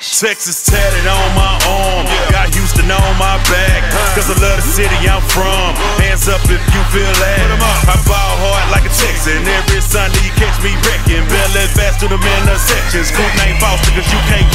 Texas tatted on my arm, got Houston on my back, cause I love the city I'm from. Hands up if you feel that. I ball hard like a Texan. Every Sunday you catch me wrecking, belly fast through them intersections. Cool name Foster, cause you can't